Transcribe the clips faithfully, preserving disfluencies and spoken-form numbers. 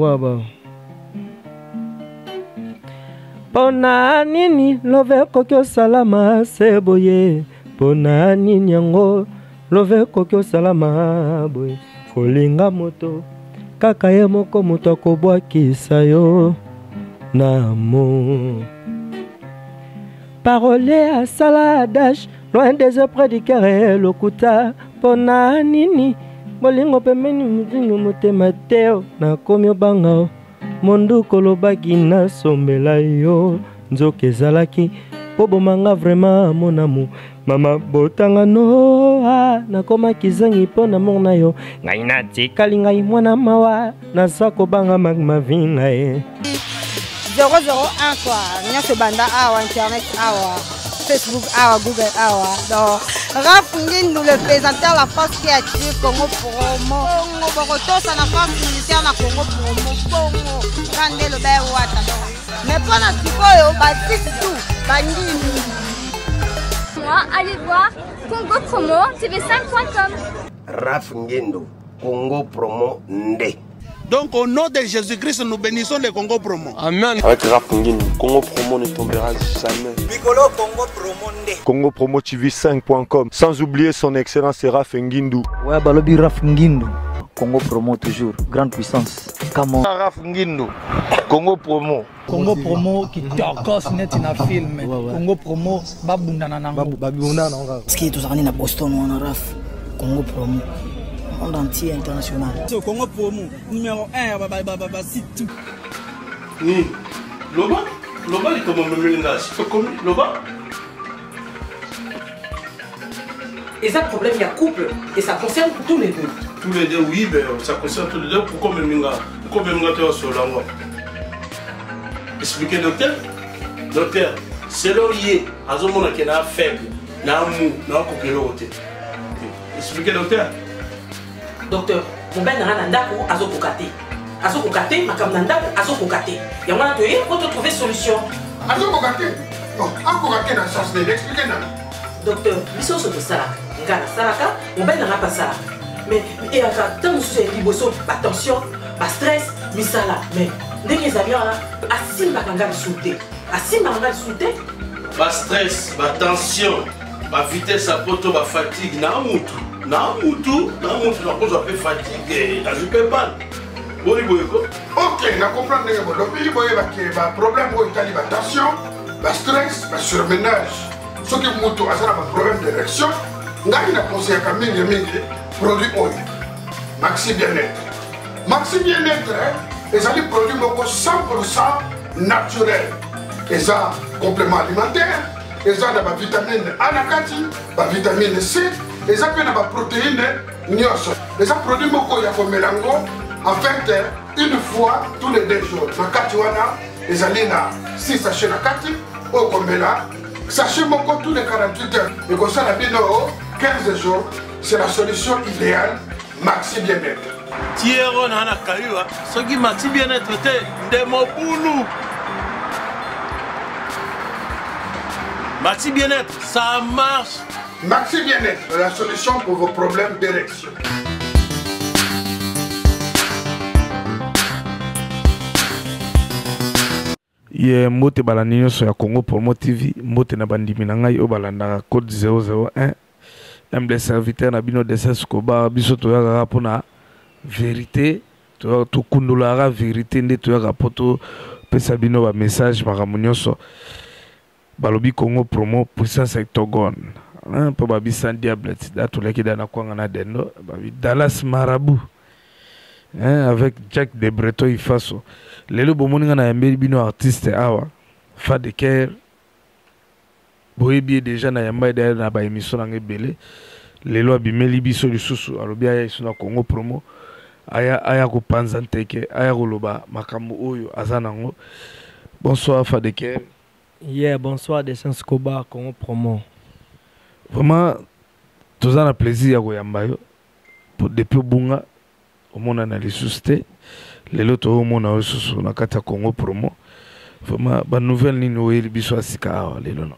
Waba. Pona nini love kokyo salama seboye. Pona nini yango love kokyo salama boye. Kolinga moto kaka ye moko moto akobwa kisa yo namo. Parole à Saladash, loin des auprès du carré, le Kouta, Pona nini, Bolingo Pemenu Mudingo Motemateo, Nakomio Bangao, Mondo Kolobaki na Sombelayo, Nzoke Zalaki, Pobomanga vraiment mon amour, Mama Botanga noa, Nakoma Kizangi Pona Monayo, Naina Tikalinga Imwana Mawa, Nasako Banga Magma Vinae. zéro zéro un quoi, n'y a que banda awa, internet awa, Facebook awa, Google awa. Donc, Raph Ngindu, le présentateur, la force qui active Congo Promo. Congo, Boroto, ça n'a pas militaire dans Congo Promo. Congo, rendez le bel ouata. Mais pour la psycho, bah, c'est tout, bandit. Moi, allez voir Congo Promo, T V cinq point com. Raph Ngindu, Congo Promo, Ndé. Donc au nom de Jésus-Christ, nous bénissons le Congo Promo. Amen. Avec Raph Ngindu, Congo Promo ne tombera jamais. Piccolo Congo Promo ne. Congo Promo T V cinq point com. Sans oublier son excellence Raph Ngindu. Ouais, balobi Raph Ngindu. Congo Promo toujours. Grande puissance. Comment? Raph Ngindu. Congo Promo. Congo Promo qui torcosse net in a film. Congo Promo babundananango. Babundanango. Ce qui est tous arrivés à Boston, on a Raph. Congo Promo. Monde entier international. C'est Congo Promo, numéro un, c'est tout. Oui, Loba, Loba est comme un ménage. C'est comme Loba. Et ça, problème, il y a couple. Et ça concerne tous les deux. Tous les deux, oui, ben, ça concerne tous les deux. Pourquoi même Minga? Pourquoi même Minga sur la voie? Expliquez, docteur. Docteur, c'est l'orier. À ce moment-là, il y a faible. Il y a un mou. Il y a un coquillot. Expliquez, docteur. Docteur, mon ben n'a rien d'accord à Zokokate. À Zokokate, ma cam n'a d'accord à Zokokate. Il y a un atelier pour trouver solution. À Zokokate, donc à Kokate n'a chance de l'expliquer. Docteur, mission sur le salak. Car la salaka, mon ben n'a pas salak. Mais il y a tant de sujets qui sont pas tension, pas stress, mais salak. Mais dès qu'ils avions là, à Simba Kanga le sauter. À Simba Kanga le sauter. Pas stress, pas tension, pas vitesse à poto, pas fatigue, n'a moutou. Non, ou tout, non, on se fait fatiguer, on se fait mal. Ok, je comprends que le problème est la tension, le stress, le surménage. Ce qui est un problème d'érection, on a conseillé à Kami Media Production. Maxi-bien-être. Maxi-bien-être, ils ont des produits cent pour cent naturels. Ils ont des compléments alimentaires, ils ont des vitamines A, des vitamines C. Les gens qui protéines, les gens produits en fait une fois tous les deux jours. Les gens si sachets au sachez tous les quarante-huit heures. Et comme ça, quinze jours, c'est la solution idéale, maxi bien-être. Ce qui maxi bien-être, c'est des mots pour nous. Maxi bien-être, ça marche. Maxi Bien-être, la solution pour vos problèmes d'érection. Hier, moté balanino sur la Congo Promo T V, moté na bandi minangai au balanda code zéro zéro un. M des serviteurs na bino de seskoba biso to ya rapona vérité, to to kundulara vérité nde to ya rapoto pesa bino ba message maramonioso. Balobi Congo Promo puissance hectogone. Un peu babissan diable, tout le qui Dallas Marabout avec Jack de Breton y faso. Les lobo moninga na yambe bino artiste awa Fadecoeur. Boyebi déjà na yamba derrière na ba émission na ngebele. Les lois bimeli biso lisusu alobi aya isuna Congo Promo. Aya aya ko panzanteke, aya koloba makambo oyo azanango. Bonsoir Fadecoeur. Yeah, bonsoir de Sanskoba Congo Promo. Vraiment, tout ça a plaisir à Goyambayo. Depuis Bunga, au monde on a les sustés, les autres au monde on a susté, on a quatre Congo Promo. Vraiment, la nouvelle ligne où il biso asika les lono.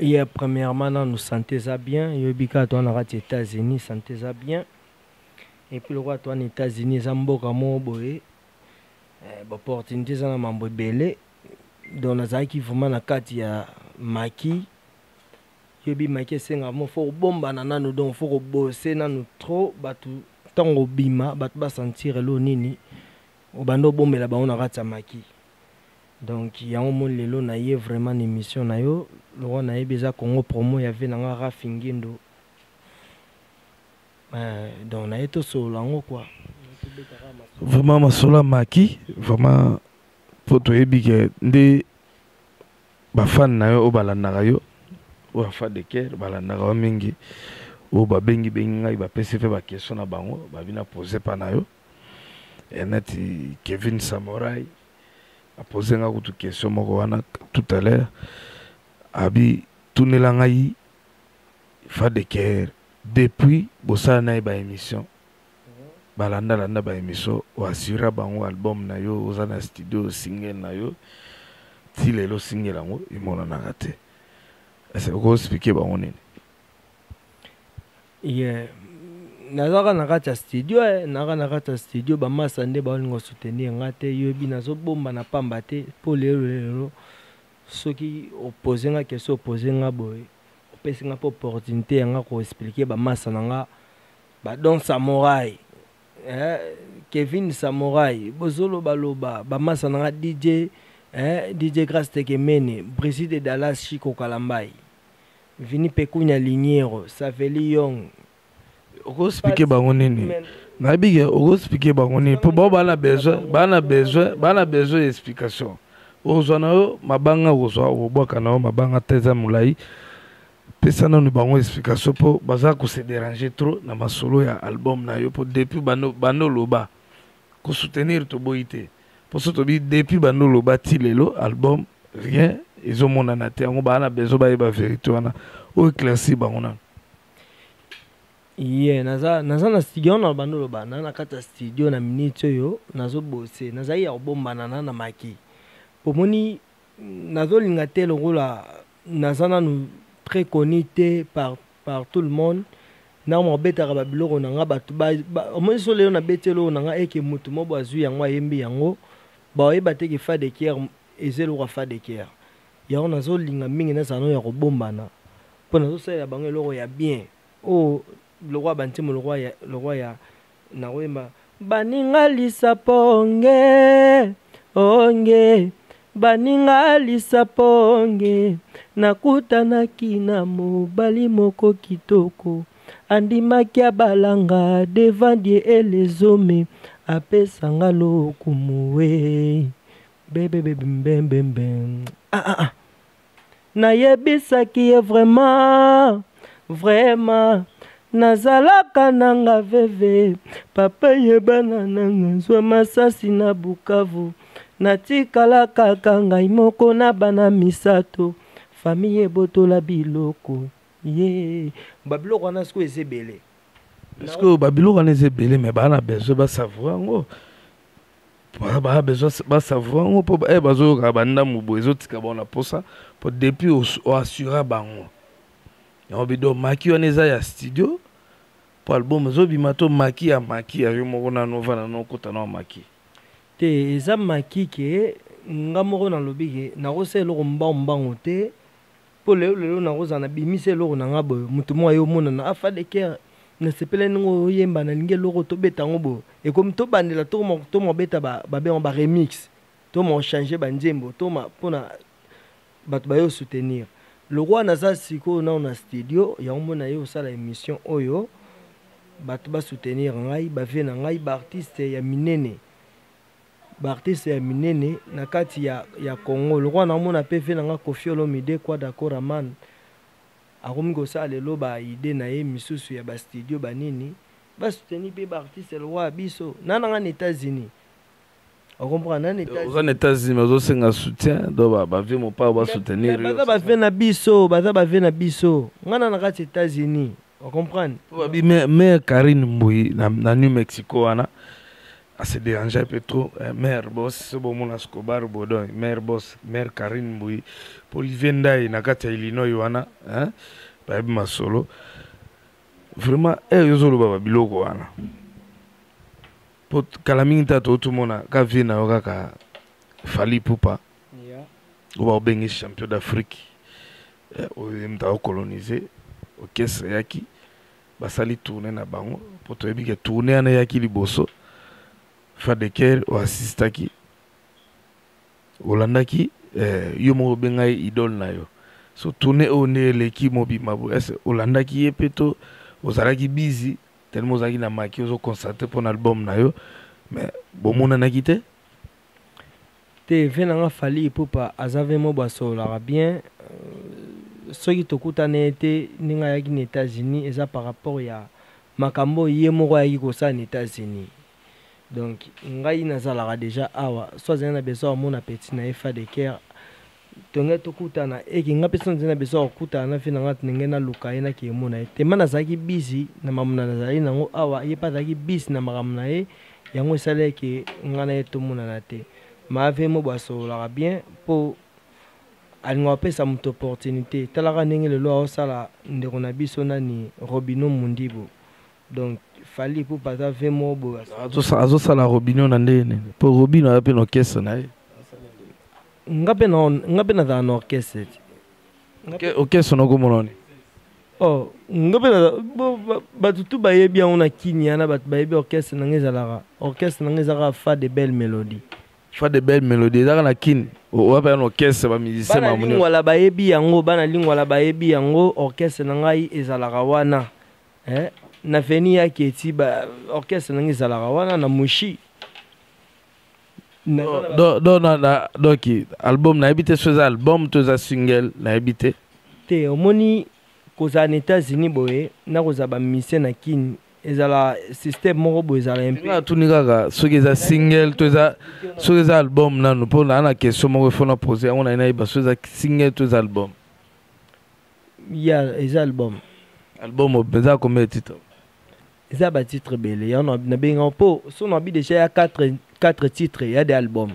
Hier premièrement, nous sentez ça bien. Yobika, toi on a raté États-Unis, sentez ça bien. Et puis le roi, toi, aux États-Unis, ils ont opportunité de me belle. Donc, les gens qui vraiment la carte, maquis. Ils ont maquis, c'est vraiment fort bon, banana, nous donc fort bosser, nous trop, battu tant au bima, battu bas sentir l'eau nini. Au bando bon, mais là-bas on a raté maquis. Donc, il y a un moment les lots, naïe vraiment une émission naïo. Le roi naïe déjà Congo Promo, il y avait nanga Raph Ngindu. Donc, on a été solo en haut quoi. Vraiment masola maquis, vraiment. Poto ebike nde ba fan na yo balanaka yo o Fadecoeur balanaka wa mingi o ba bengi bengi ngai ba pesi fe ba question na bango ba bina poser pa na yo enati Kevin Samouraï a poser nga kutu question moko wana tout à l'heure abi tunela ngai Fadecoeur depuis bosala na ba émission balanda landa ba émission o assura bango album na yo oza na studio single na yo ti lelo single ango imona na kate ese ko expliquer bango nini ye nazaka na kata studio na kana kata studio ba masande ba ngo soutenir ngate yo bi na zo bomba na pamba te po lelo lelo soki opposer nga question opposer nga boy opesi nga opportunité nga ko expliquer ba masana nga ba don Samouraï Eh, Kevin Samouraï, Bozolo Baloba, Bama Sanara D J, eh, D J Grasse Tekemene, Brésil et Dallas Chico Kalambay, Vini Pekounia Liniero, Saveli Young. Vous expliquez Baronini. Nabige, vous expliquez Baronini. Pour Boba la besoin, Bana besoin, Bana besoin d'explication. Ozanao, Mabanga Ozoa, Obokanao, Mabanga Teza Moulai. Personne ne peut explication pour bazar que c'est dérangé trop dans ma solo ya album na yo pour depuis bano bano loba pour soutenir to boité pour ce to depuis bano loba tilelo album rien ils ont mon anaté on ba na besoin ba ba vérité wana au classique ba on a yeah naza naza na studio na bano loba na na kata studio na minute yo nazo bosser naza ya album banana na maki pour moni nazo lingaté le rôle naza na nous très connu par par tout le monde na mo beta ka babilo na nga batu ba mo so le na betelo na nga eke mutu mo bazu yango yembi yango ba e bateke Fadecoeur ezelo ka Fadecoeur ya ona zo linga mingi na sano ya ko bombana pona zo sa ya bango loko ya bien o le roi bantimo le roi ya le roi ya na wemba baninga lisaponge onge baninga lisaponge nakutanaki na mobali moko kitoko andimaki abalanga devant Dieu et les hommes apesanga lokumu we bebebebembembem ah ah ah nayebisaki ye vraiment vraiment nazalaka nanga veve papa yebana nanga zwa masasi na Bukavu natikala kaka ngai moko na bana misato famille botola biloko ye babiloko na sku ezebele parce que babiloko na ezebele mais bana besoin ba savoir ngo ba besoin ba savoir ngo po e bazo ka banda mu bozo tika bona posa po depuis o assura bango yo bido makionneza ya studio po album zo bimato maki a maki a yo moko na novana no kota na maki te eza maki ke ngamoro na lobige na roselo ko mbamba ngote pour le le na rozana bimise loko na ngabo mutu mo ayo mona na Fadecoeur ne sepele ngo yemba na linge loko to beta ngobo e comme to bandela to mo to mo beta ba ba ba remix to mo changer ba nzembo to ma pona bat ba yo soutenir le roi na za siko na na studio ya mona yo sala émission oyo bat ba soutenir ngai ba vie na ngai ba artiste ya minene Bartiste et Minene, Nakati ya Congo, le roi n'a pas fait n'a confié l'homme idée quoi d'accord à man. Arum Gosa le loba idée nae misu suya bas studio banini. Bas soutenir pe Bartiste le roi biso. Nana en États-Unis. On comprend en États-Unis. Aux États-Unis mais aussi un soutien. Doba ba vie mon pas ba soutenir. Baza ba fait na biso, baza ba fait na biso. Nana na kati États-Unis. On comprend. Mais mais Karine Moui na New Mexico ana. C'est dérangé un peu trop. Mère boss, c'est bon, mon ascobar, Bodoy, mère boss, mère Karine Moui, Polivienda et Nakata Illinois, Yoana, hein, Babima Solo. Vraiment, elle est au Babiloko, Anna. pour kalaminta tout le monde ka vina ka fali poupa ya ou ba champion d'Afrique au mta coloniser au caisse yaki basali tourner na bango pour to ebike tourner na yaki liboso Fadecoeur ou assista ki Olanda ki yo mo benga idole na yo so tourner au ne l'équipe mobima est Olanda ki e peto ozala ki busy tellement zaki na maki ozo concentré pour l'album na yo mais bon mon na kité te vena nga fali pour pas azave mo baso la bien ceux qui tokutane été ninga ya ki États-Unis eza par rapport ya makambo ye moko ya ki ko sa États-Unis donc ngai nazala déjà awa soit zana beso mon appétit na Fadecoeur tonga tokutana e ki nga personne zana beso kutana fina ngat ngena luka ina ki mona ete mana zaki busy na mamuna nazali nango awa ye pa zaki busy na makamuna e yango sale ki ngana eto mona na te mave mo baso la bien pour alingo apesa muto opportunité talaka ndenge le loi osala ndeko na biso nani Robino Mundibo donc fali pour pas ave mo baso azo azo sala Robino nandene pour Robino ape no kesa na e ngabe na ngabe na da no kesa ngabe o kesa no gomoloni oh ngabe ba tutu ba ye bien on a kinyana ba ba ye orchestre nangeza la orchestre nangeza ka fa de belles mélodies fa de belles mélodies dans la kin o ba no orchestre ba musicien ma moni wala ba yebi yango bana lingwa la ba yebi yango orchestre nangai ezalaka wana hein na veni ya keti ba orchestre nangai ezalaka wana na mushi do do na donc album na habité ce album to za single na habité te omoni koza na États-Unis boye na koza ba musicien na kin ezala système moko boye ezala un peu na tunika ka sokeza single toza sokeza album nanu po na na question moko fona poser on a na ba sokeza single toza album ya ez album album obeza comme titre eza ba titre bele ya na benga po so na bi déjà ya quatre quatre titres ya des albums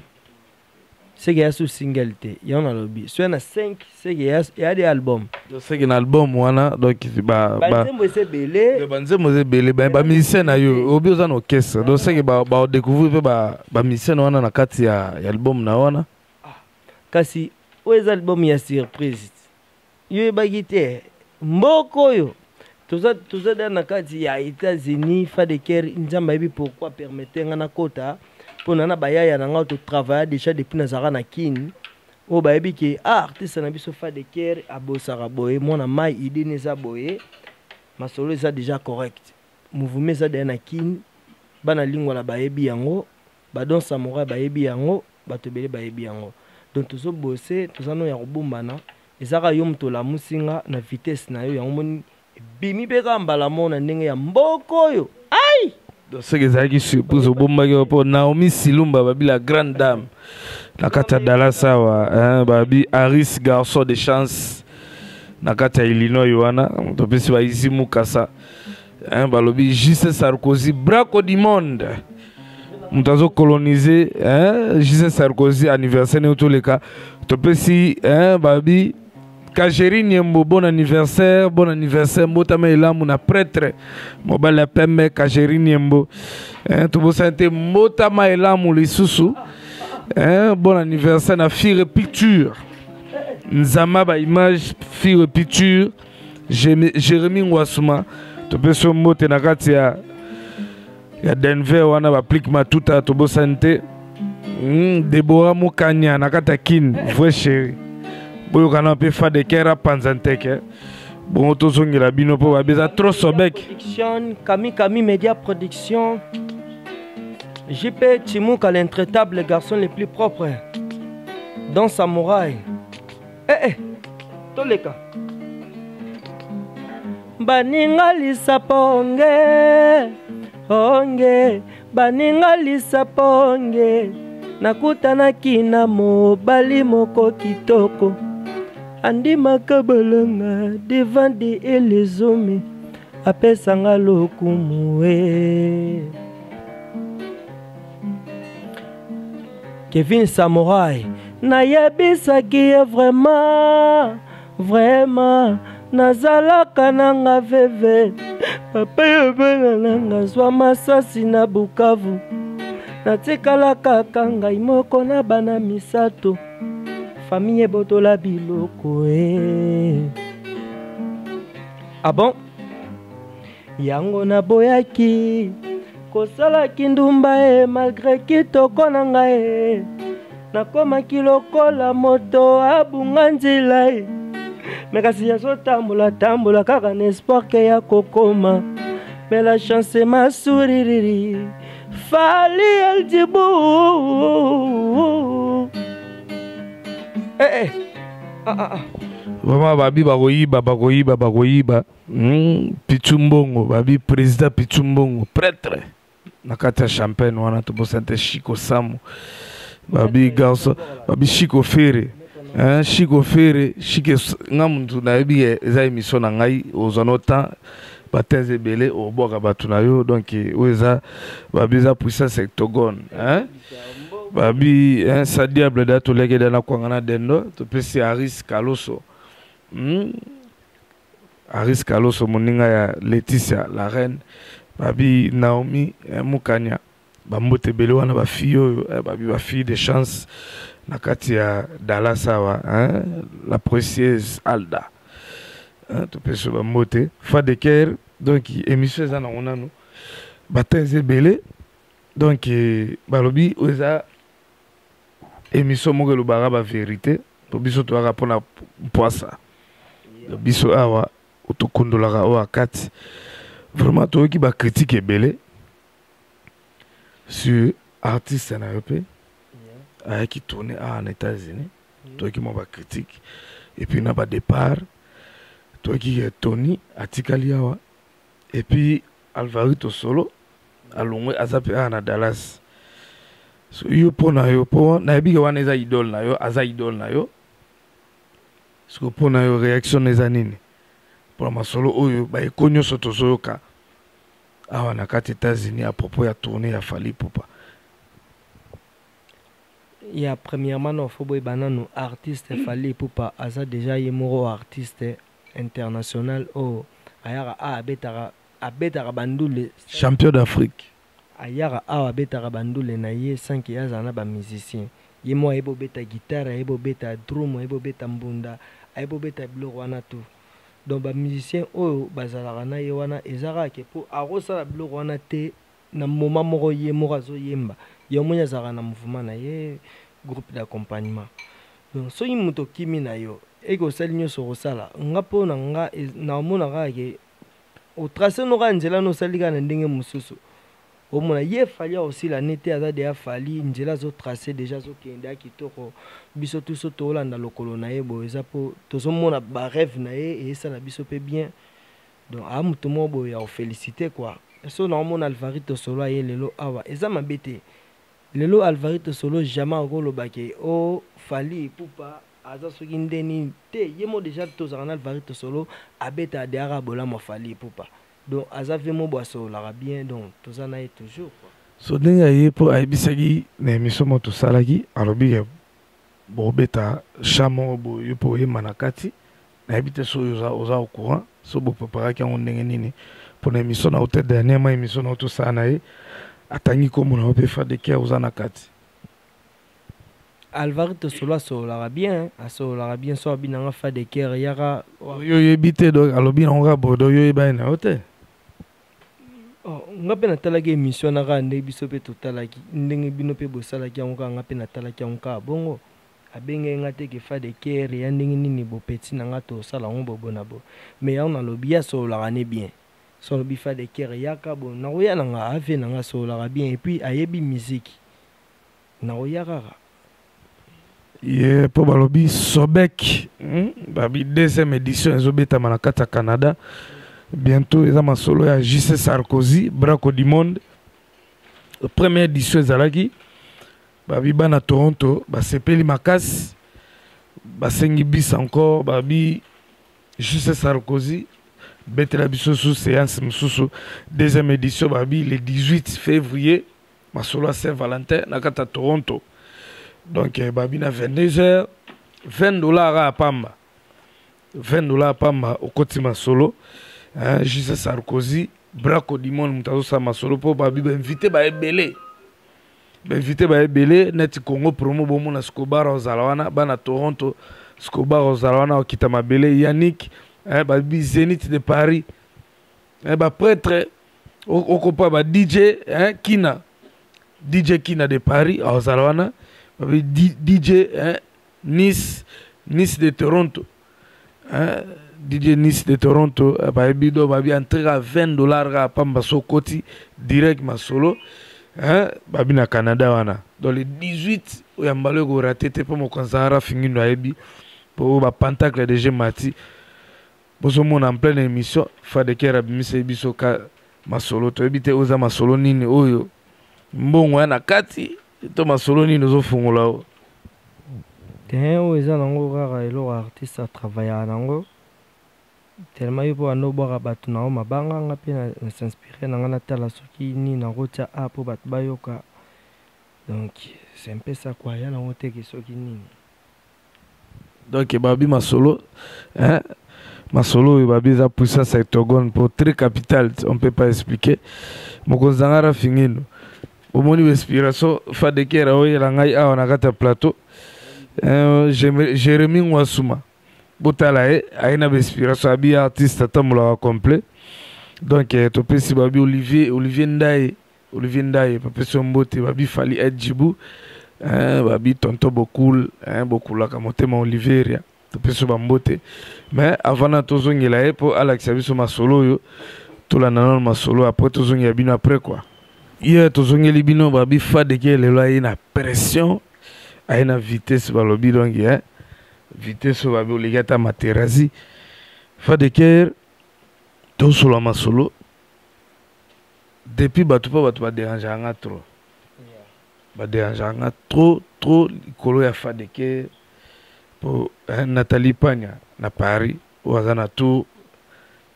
c'est que ya sous single te ya na lobby so na cinq c'est que ya des albums donc c'est un album wana donc ba ba banzembo c'est belé le banzembo c'est belé ba musicien na yo obi oza na caisse donc c'est que ba ba découvrir pe ba ba musicien wana na kati ya album na wana ah kasi oza album ya surprise yo ba gité mboko yo tout ça tout ça dans na kati ya États-Unis Fadecoeur nzamba ebi pourquoi permettre ngana kota on a bayaya nanga to travailler déjà depuis nazara na kin o bayebi ke artiste na biso Fadecoeur abosaka boye mona mai idée neza boye masolo eza déjà correct mouvement eza de na kin bana lingwa la bayebi yango ba don Samouraï bayebi yango batobele bayebi yango donc tozo bosser tozano ya kobumbana ezaka yo mto la musinga na vitesse na yo yango moni bimi beka mbala mona ndenge ya mboko yo ai. Donc ce que ça qui suppose au bomba pour Naomi Silumba babi la grande dame la kata Dallas wa hein babi Aris garçon de chance na kata Illinois wana to pesi ba ici mukasa hein balobi J C Sarkozy Braco du Monde mutazo coloniser hein J C Sarkozy anniversaire ne tous les cas to pesi hein babi Kajerine bon anniversaire bon anniversaire motama elamu na prêtre mobala pembe Kajerine yembo hein to bosante motama elamu lisusu hein bon anniversaire na fire picture nzama ba image fire picture Jérémy Ngwasuma to beso mote na kati ya ya Denver wana ba applique matuta to bosante Deborah Mukanya na kata kin vrai chéri bon on peut faire des kera panzanteke bon to zongela bino po babeza trop sobek Kami Kami Media Production J P Chimouka l'intraitable garçon le plus propre dans Samouraï eh eh toleka baninga lisaponge onge baninga lisaponge nakutana kina mo bali moko kitoko Andi makabalanga devant des et les hommes apesanga lokumwe Kevin Samouraï nayebisaki vraiment vraiment nazalaka nanga veve papa yebana nanga zwa masasi na Bukavu Natekala kaka ngai moko na bana misato famille botola biloko e. Ah bon? Yango na boyaki kosala kindumba e malgré kitoko na ngai nakoma kilokola moto abunga nzila e. Mais quand il y a ce tambola, tambola, car un espoir qu'il y a kokoma. Mais la chance est ma sourire. Fallait elle dit beau. Eh, eh. Ah, ah, ah. Vraiment, Babi Baroïba, Baroïba, Baroïba. Pichumbongo, Babi, président Pichumbongo, prêtre. Nakata Champagne, on a tout beau santé Chico Sam. Babi Garçon, Babi Chico Ferré. Hein, Chico Ferré, Chico, Namuntu Nabi, Zaimisson Angai, Ozanota, Batenze Bele, Oboga Batunayo, donc Oza, Babiza puissance hectogone. Hein, Babi, hein, sa diable d'être légué dans la Kwangana Dendo, tu peux c'est Aris Kaloso. Aris Kaloso, Moninga, Laetitia, la reine, Babi, Naomi, Mukanya, Bambote Belouana, ma fille, ma fille de chance. Nakatia Dalasawa, hein, la précieuse Alda. Tu peux se moter. Fadecoeur, donc, émission est on a nous. Batenze Belé, donc, Balobi, Oza, émission Mogelo Baraba Vérité, pour biso tu vas répondre à Poissa. Biso Awa, Otokondolara Oa Kat. Vraiment, tu qui va critiquer Belé sur artiste en Europe. Qui tourne en États-Unis, toi qui m'as critique, et puis n'a pas départ, toi qui est Tony, Atikaliawa, et puis Alvarito solo, à Longwe, à Zapéa, à Dallas. So yo pour na yo pour na bi yo neza idol na yo aza idol na yo. So pour na yo réaction neza nini. Pour ma solo oyo ba ekonyo soto soyoka. Awa na kat États-Unis à propos ya tourner ya fali popa. Il y a premièrement non faut boire banano artiste fallait pour pas asa déjà yemoro artiste international oh ayara a betara abetara bandule champion d'Afrique ayara a betara bandule na ye sans qu'il y a zana ba musicien yemo ebo beta guitare ebo beta drum ebo beta mbunda ebo beta bloko wana tout donc ba musicien oh bazala na ye wana ezara ke pour arosa bloko wana te na moment moko yemo azo yemba. Il y a un mouvement, un groupe d'accompagnement. Donc, si vous avez qui vous avez et que vous avez dit que vous avez dit que vous avez dit que vous avez dit que vous avez dit que vous avez dit que vous avez dit que vous avez dit que vous avez dit que vous avez dit que vous avez dit que vous avez dit que vous avez dit que vous Lelo Alvarito solo jamais encore le baquet. Oh, fallait pour pas. Aza sogindeni te. Yemo déjà tous en Alvarito solo. Abeta de arabola ma fallait pour pas. Donc aza fait mon boisson l'arabien. Donc tous en aille toujours. So denga yé pour aibisagi ne misomo to salagi arabi bobeta chamo bo yupo manakati. N'habite so yosa osa au courant. So bo prepara ki on nengeni pour ne miso na hôtel dernièrement émission na to sanae. Atangi comme on a pu faire des cas aux anakati. Alvarito solo solo l'arabien, solo l'arabien soit bien en fait des cas yara. Yo yebite donc alobin on rabo do yo ebine hote. Oh, on a peine talagi émission na rande bisope totalaki ndenge binope bosalaki on ka ngape na talaki on ka bongo. Abenge ngate ke fa des cas ya ndenge nini bo petit na ngato sala on bobo na bo. Mais on a lobia solo l'arane bien. Son bifa de Keriaka, bon, Naoya n'a avé n'a sol arabien et puis ayebi musique. Naoya rara. Yé, Pobalobi, Sobek, Babi, deuxième édition, Zobeta Manakata Canada. Bientôt, ils ont solo à J C Sarkozy, Braco du Monde. Première édition, Zalagi. Babi, Bana Toronto, Basepeli Makas, Basengibis encore, Babi, J C Sarkozy. Betela biso sous séance sous deuxième édition babi le dix-huit février masolo Saint-Valentin na kata Toronto donc babi na vingt-deux heures vingt dollars à pamba vingt dollars à pamba au côté masolo hein J C Sarkozy Braco du Monde mutazo sa masolo po babi ba invité ba ebele invité ba ebele neti Congo Promo bomona Scobar ozalawana bana Toronto Scobar ozalawana okitama bele Yannick eh ba Zenith de Paris eh ba prêtre okopa ba D J hein Kina D J Kina de Paris ozalawana ba D J hein Nice Nice de Toronto hein D J Nice de Toronto ba bido ba bi entrer à vingt dollars à pamba sokoti direct masolo hein babina Canada wana dans les dix-huit oyambalo ko ratete pour mon kanzara fingi no ebi pour ba pentacle de Jemati bozo mon en pleine émission Fadecoeur bimise biso ka masolo to ebite oza masolo nini oyo mbongo yana kati to masolo nini ozo fungola o ten oza nango kaka elo artiste a travailler nango tellement il faut nous boire à battre na ma banga nga pe na s'inspirer na na tala soki ni na rotia a pour bat bayoka donc c'est un peu ça quoi ya na rote ki soki ni donc babi ma solo hein ma solo babi za poussa sectogone pour très capital on peut pas expliquer mokozangara fingino au moni inspiration Fadecoeur oyo la ngai a na kata plateau euh Jérémy Wasuma Botalae, a une inspiration à bien artiste à Tamula complet. Donc, tu peux si Babi Olivier, Olivier Ndaye, Olivier Ndaye, Papa Sombote, Babi Fali Edjibou, Babi Tonto Bokoul, beaucoup là, comme Motema Oliveria, tu peux si Bambote. Mais avant, tu as eu la pour Alex, tu as eu ma solo, tu as eu ma solo, après, tu as eu Yabino après quoi. Hier, tu as eu Libino, Babi Fadecoeur, il a une pression, à une vitesse, Balobi, donc, hein. Vitesse va bien les gars ta materazi Fadecoeur tout solo ma solo depuis batu pas batu pas déranger anga trop pas déranger anga trop trop colo ya Fadecoeur pour Nathalie Pagna na Paris ou azana tout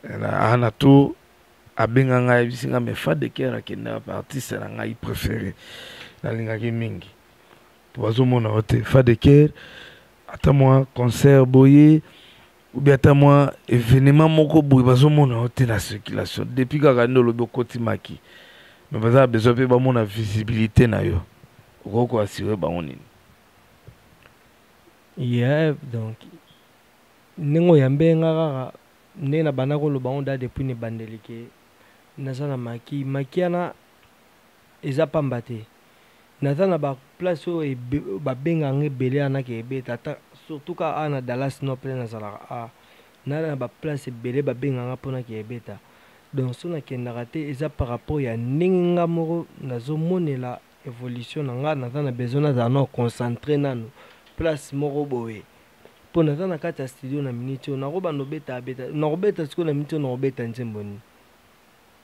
na ana tout abenga nga bisinga mais Fadecoeur akena artiste na nga préféré na linga ki mingi pour azomona ote Fadecoeur attends-moi, concert boyé, ou bien attends-moi, événement moko boyé, parce que mon hôtel la circulation. Depuis que j'ai le bokoti maki, mais parce que besoin de mon visibilité na yo, on peut assurer bah on est. Yeah, donc, nengo yambe ngara, nena banako lo baonda depuis ne bandelike, nazana maki, maki ana, ezapa mbate. Nathan a ba place où il ba benga ngebele ana ke be tata surtout ka ana Dallas no plein azala a na ba place bele ba benga ngapona ke beta donc sona ke narate eza par rapport ya ninga moro nazo monela évolution nga Nathan a besoin na zano concentrer nano place moro boye pour Nathan a kata studio na minute na roba no beta beta na robeta siko na minute na robeta nzemboni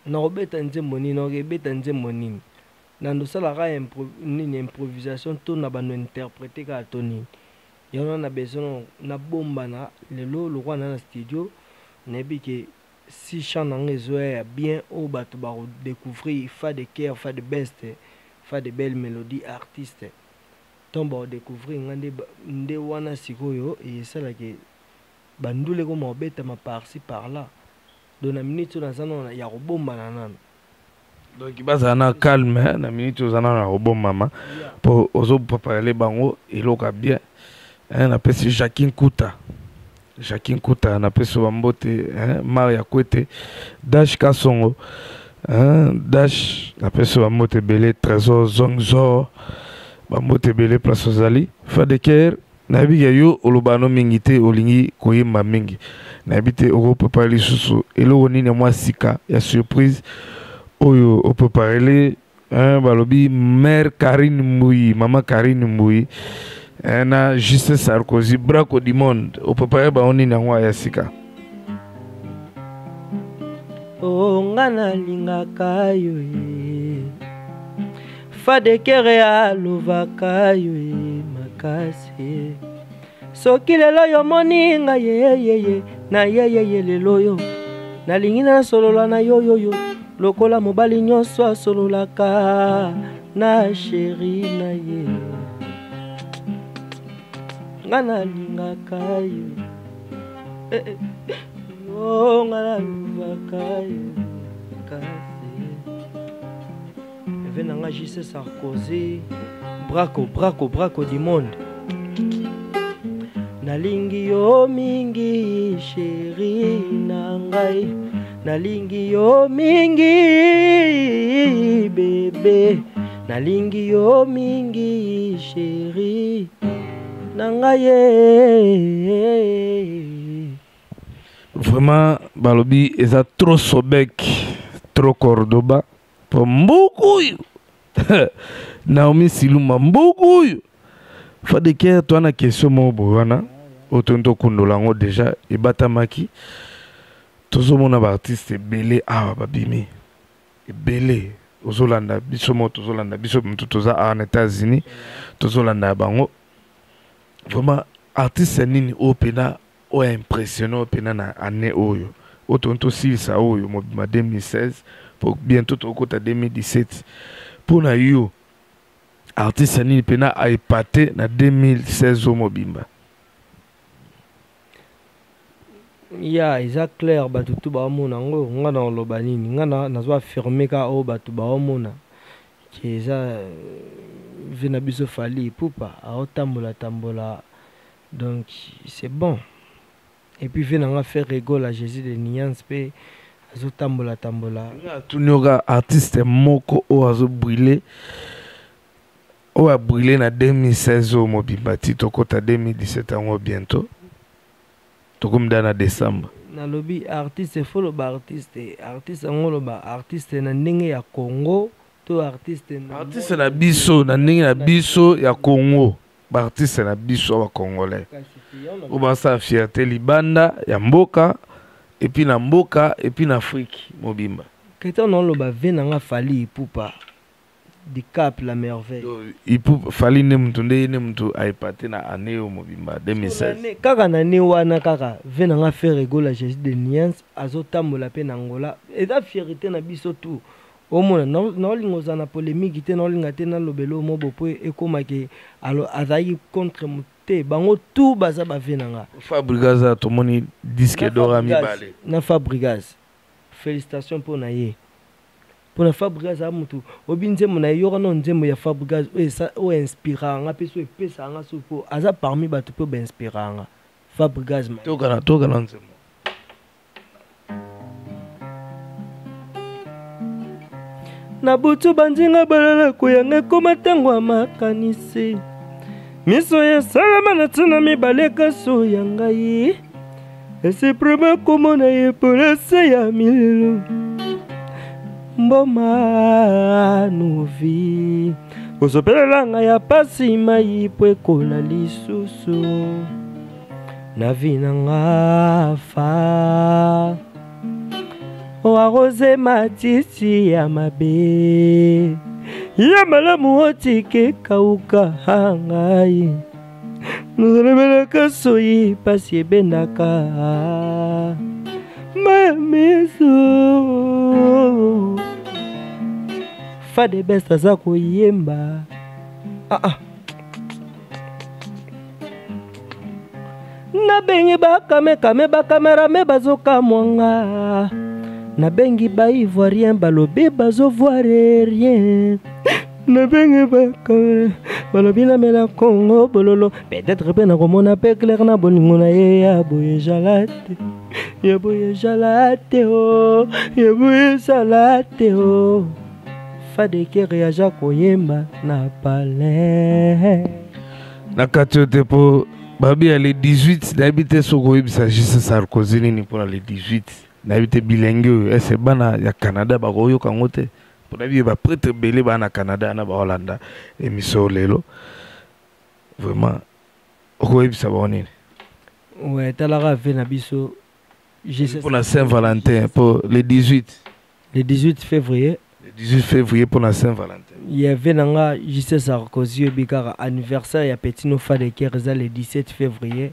na robeta nzemboni na robeta nzemboni dans le salaire, une improvisation, tout n'a pas interprété qu'à Tony. Il y en a besoin d'un bombe, le roi dans le studio, si chant dans les oeufs bien au bateau, découvrir, faire des cœurs, faire des best, faire des belles mélodies artistes. Tombe découvrir, des wana sikoyo, et c'est là que bandoule comme au bête, ma par-ci par-là. Dans la minute, il y a un bombe. Donc il va s'en calme, la minute où on a un bon maman pour oser parler bango et l'eau bien. On appelle ça Jacqueline Kouta, Jacqueline Kouta, on appelle ça Bambote, Maria Kouete, Dash Kassongo, Dash, on appelle ça Bambote Belé, Trésor Zongzor, Bambote Belé Place aux Ali, Fadecoeur. Nabi yayo olobano mingite olingi koyemba mingi. Nabi te ogope parler susu et l'eau ni ne moi sika ya surprise. Oyo, on peut parler, hein, balobi, mère Karine Moui, maman Karine Moui, on a J C Sarkozy, Braco du Monde, on peut parler, bah, on est dans la Yassika. Oh, ngana lingaka yoye, Fadecoeur ya lovaka yoye, makasi. Soki lelo yo moni nga ye ye ye, na ye ye ye lelo yo, na lingina solola na yo yo yo. Lokola mobali nyonso asololaka na chéri na ye nga nalingaka yo o nga naluvaka yo kasi V nanga J C Sarkozy, Braco, Braco, Braco du Monde. Nalingi yo mingi chéri nangai, nalingi yo mingi bébé, nalingi yo mingi chéri nangai. Vraiment, Balobi est trop Sobek, trop Cordoba. Mboukouyou Naomi Silumba Mboukouyou Fadecoeur, toi na question mo bwana otonto kondolango déjà et batamaki tozo mona ba artiste belé awa babimi et belé ozolanda biso mo tozolanda biso mtu toza en États-Unis tozolanda bango vraiment artiste nini opena o impressionnant opena na année oyo otonto silsa oyo mo deux mille seize pour bientôt au côté deux mille dix-sept pour na yo artiste ni pena a épaté na deux mille seize au mobimba ya isa clair ba tout ba mona ngo ngana lo banini ngana na zo affirmer ka o ba tout ba mona ke za vena biso fali poupa a tambola tambola donc c'est bon et puis vena nga faire rigole à Jésus de Niance pe azo tambola tambola tout n'aura artiste moko o azo brûler o a brûler na deux mille seize au mobibati to kota deux mille dix-sept ango bientôt to kumda na décembre na lobby artiste folo ba artiste artiste ngolo ba artiste na ndenge ya Congo to artiste na artiste na biso na ndenge na biso ya Congo ba artiste na biso ba congolais o ba sa fierté libanda ya mboka et puis na mboka et puis na Afrique mobimba keton non loba vena nga fali poupa du cap la merveille il fali ne mtunde ne mtu aipate na année au mobimba deux mille seize kaka na ne wana kaka vena nga faire rigole Jésus de Niance azotambola pe na Angola et da fierté na biso tout au mona na lingo za na polémique te na linga te na lobelo mobopo e koma ke alors azaki contre bango tout baza ba venanga Fabrigaza to moni disque d'or mi balé na Fabrigaza félicitations pour naie pour na Fabrigaza mutu obinze mona yoro non nzemo ya Fabrigaza o ça o inspiranga peso pesa nga sopo aza parmi ba tupo ba inspiranga Fabrigaza to kana to kana nzemo na butu bandinga balala kuyanga koma tangwa makanisi Miso ya salama na tina mibaleka so yangayi Ese prema kumona ye polese ya mililu Mboma nuvi Kusopela langa ya pasi maipwe kola lisusu Na vina ngafa Waroze matiti ya mabe Ya malamu oti ke kauka hangai Nuzalebele kasoyi pasye benaka Mameso Fade besta zako yemba ah -ah. Nabengi baka meka meba kamera meba zoka mwanga Nabengi ba ivoirien balobe bazo voire rien Nabengi ba kamera balobi na mela Congo bololo peut-être ben romona pe clair na bolingo na ye ya boye jalate ya boye jalate o ya boye jalate o Fadecoeur ya Jacques Yemba na palais na katiote po babi a les dix-huit d'habiter sokoyib s'agisse Sarkozy ni pour les dix-huit Nabite bilingue, et c'est bana ya Canada, bagoyo kangote. Pour la vie, va prêtre belé bana Canada, na ba Hollanda, et miso lelo. Vraiment, roib sa bonine. Ouais, t'as la rave na biso. Pour la Saint-Valentin, pour le dix-huit. Le dix-huit février. Le dix-huit février pour la Saint-Valentin. Il y avait nanga J C Sarkozy, bikara anniversaire, ya Petino Fadecoeur, le dix-sept février.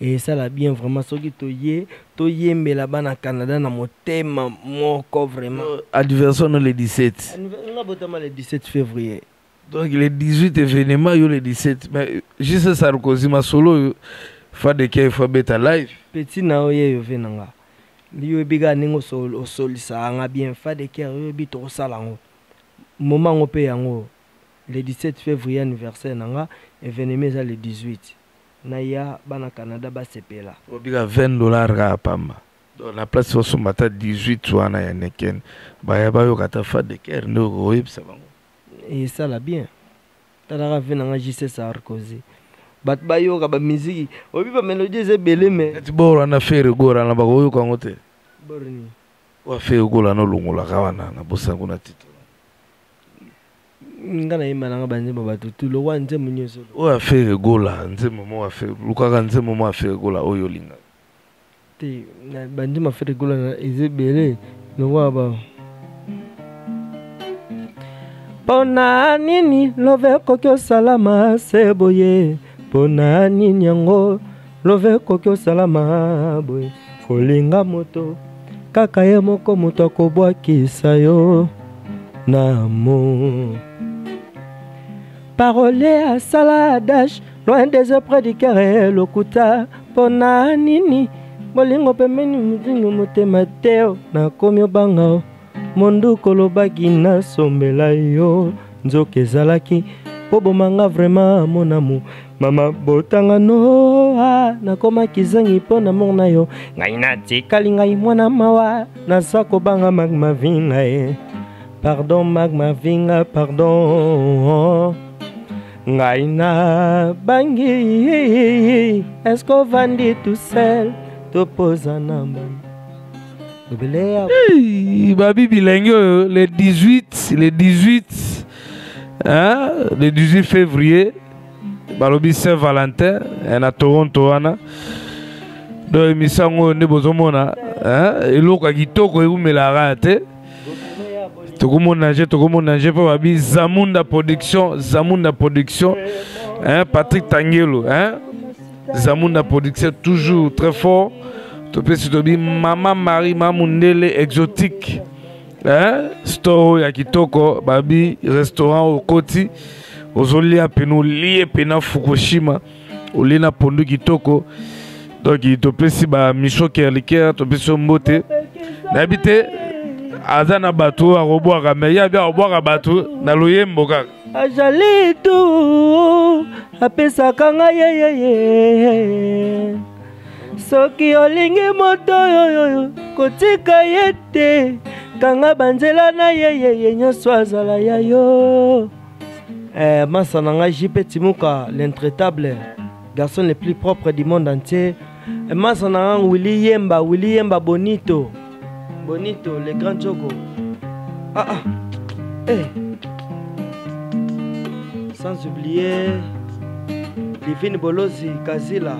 Et ça l'a bien vraiment soki toyé toyé mais là-bas na Canada na motema moko vraiment anniversaire le dix-sept na botama le dix-sept février donc les dix-huit événements yo le dix-sept mais juste Sarkozy ma solo Fadecoeur fa beta live petit na oye yo venanga liyo biga ningo solo solo ça nga bien Fadecoeur yo bito salango moment où paye en le dix-sept février anniversaire nanga événement ça le dix-huit naya bana Canada ba sepela obika vingt dollars ka pamba donc la place so matin dix-huit wana ya neken ba ya ba yo kata Fadecoeur no roib ça bango et ça la bien tala ka nanga J C Sarkozy bat ba yo ka ba musique obi ba mélodie ze belé mais tu bora na faire gora na ba yo ka ngote borni wa faire gora no lungola ka wana na bosango na titre ngana imana banze babatu tulo wa nze munyeso o afere gola nze momo afere lukaka nze momo afere gola oyo linga ti na bandi ma afere gola na ezebele no wa ba bona nini love kokyo salama seboye bona nini ngo love kokyo salama boye kolinga moto kaka ye moko moto akobwakisa yo namo parole à Saladash, loin des auprès du carré, le Kouta, Pona Nini, Bolingo Pemeni, Moutingo Motemateo, Nakomio Bangao, Mondu Kolobaki, Nasombelayo, Nzoke Zalaki, Pobomanga vraiment, mon amour, Mama Botanga Noa, Nakoma Kizangi, Pona Monayo, Nainati Kalingai, Mwana Mawa, Nasako Banga Magma Vinae, pardon Magma Vinga, pardon. Ngaina bangi, est-ce qu'on vendit tout seul, tout pose en amont. Babi bilingue, le dix-huit, le dix-huit, hein, le dix-huit février, Balobi Saint-Valentin, en à Toronto, ana. Donc émission ne bozomona, hein, et l'autre qui toque ou me la rate. Tout le monde nage, tout le monde nage pour Babi Zamunda Production, Zamunda Production, hein, Patrick Tangelo, hein, Zamunda Production toujours très fort. Tu peux se dire Maman Marie Mamundele exotique, hein, store ya kitoko, Babi restaurant au Koti, aux Olia Peno, lié Pena Fukushima, Olina Pondu kitoko. Donc il te plaît si bah Micho Kerliker, tu peux se moter. D'habiter. Azana Batou, Arobora, mais il y a bien Arobora Batou, Naloye Mboka. Ajali tout, apesa kanga ye ye ye. Soki olingi moto yo yo yo, kotika yete, kanga banzela na ye ye ye, nyonso azala ya yo. Eh, masa nanga J P Chimouka, l'intraitable, garçon le plus propre du monde entier. Eh, masa nanga Willy Yemba, Willy Yemba Bonito. Bonito, les grands chocos. Ah ah, eh. Sans oublier Divine Bolozi, Kazila.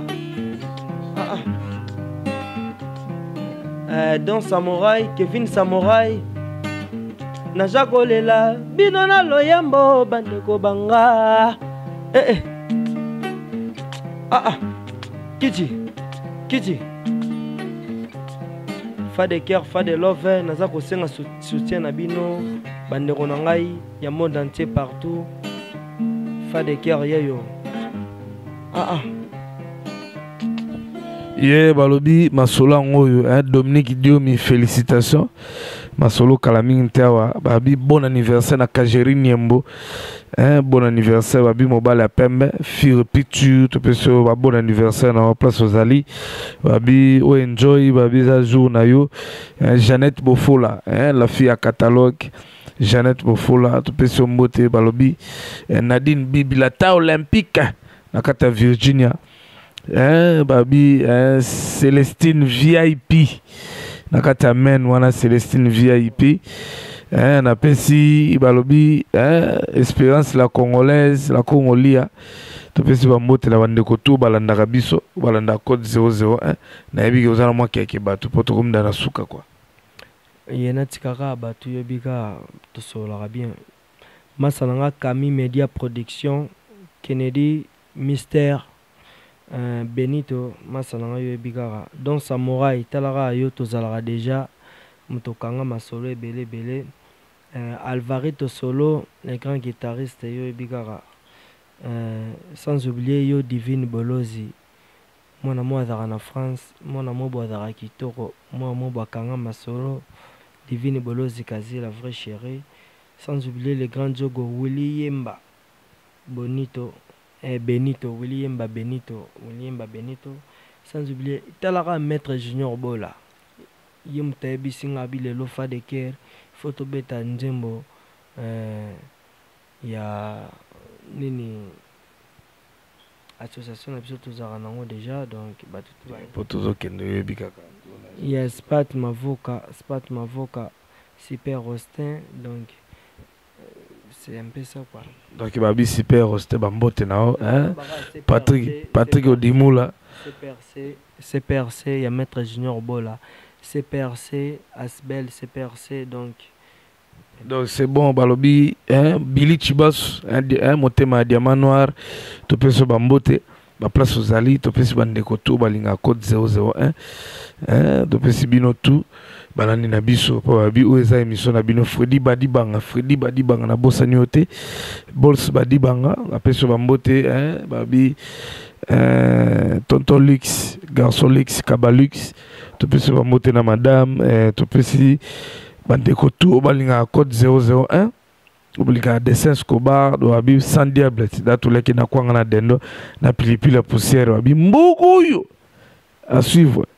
Ah ah. Eh, Don Samouraï, Kevin Samouraï. Naja Kolela, Binona Loyambo, Bandeko Banga. Eh eh. Ah ah. Kiji, Kiji. Fadecoeur, Fade Love, Nazako Senga soutien Nabino, Banderonangai, y'a monde entier partout. Fadecoeur, yayo. Ah ah. Yé, Balobi, Masolo Ngoyo, hein, Dominique Diomi, félicitations. Masolo Kalaming Tewa, Babi, bon anniversaire na Kajeri Niembo. Hein, bon anniversaire, Babi Mobile à Pembe, Fire Pitu, tu peux se bon anniversaire na place aux Ali. Babi, oh enjoy, Babi Zazou Nayo. Hein, Janette Bofola, hein, la fille à catalogue. Janette Bofola, tu peux se mboter, Balobi. Hein, Nadine Bibilata Olympique, na Kata Virginia. Hein, Babi, hein, Célestine V I P. Nakata men wana Célestine V I P. Hein, na pesi balobi, hein, Espérance la congolaise, la congolia. To pesi ba mote la bande koto balanda kabiso, balanda code zéro zéro un. Na yebi ozana mwa keke batu poto komda na suka kwa. Yena tikaka batu yebika to solara bien. Masananga Kami Media Production, Kennedy Mystère. Euh, Benito, Masananga yo bigara. Don Samouraï, Talara yo tozalara déjà. Mutokanga masolo e belé belé. Euh, Alvarito solo, les grands guitaristes yo bigara. Euh, sans oublier yo Divine Bolozi. Mon amour azara na France, mon amour boazara kitoko, mon amour bakanga masolo. Divine Bolozi Kazi la vraie chérie. sans oublier les grands jogos Willy Yemba, Bonito, eh, Benito, Willy Yemba, Benito, Willy Yemba, Benito, sans oublier Talara Maître Junior Bola. Yem Tabi Singabi le Fadecoeur, photo beta Njembo, ya nini association episode zaranango déjà donc bah tout va potozo kendo yebikaka yes pat mavoka spat mavoka super rostin donc c'est un peu ça quoi donc babi super rostin bambote nao hein Patrick Patrick Odimou là C P R C C P R C il y a Maître Junior Bola C P R C Asbel C P R C donc donc c'est bon balobi hein Billy Chibas hein motema diamant noir to peso bambote ba place aux ali to peso bandeko to balinga code zéro zéro un hein to peso bino tout banani na biso po babi o eza émission na bino Freddy Badibanga Freddy Badibanga na bossa nyote bols Badibanga a peso bambote hein babi euh tonton Lux garçon Lux Kabalux to peso bambote na madame to peso bandeko tout obalinga code zéro zéro un obliga dessin scobar do abi sans diable da tout leki na kwanga na dendo na pilipila poussière abi mbuku yo à suivre.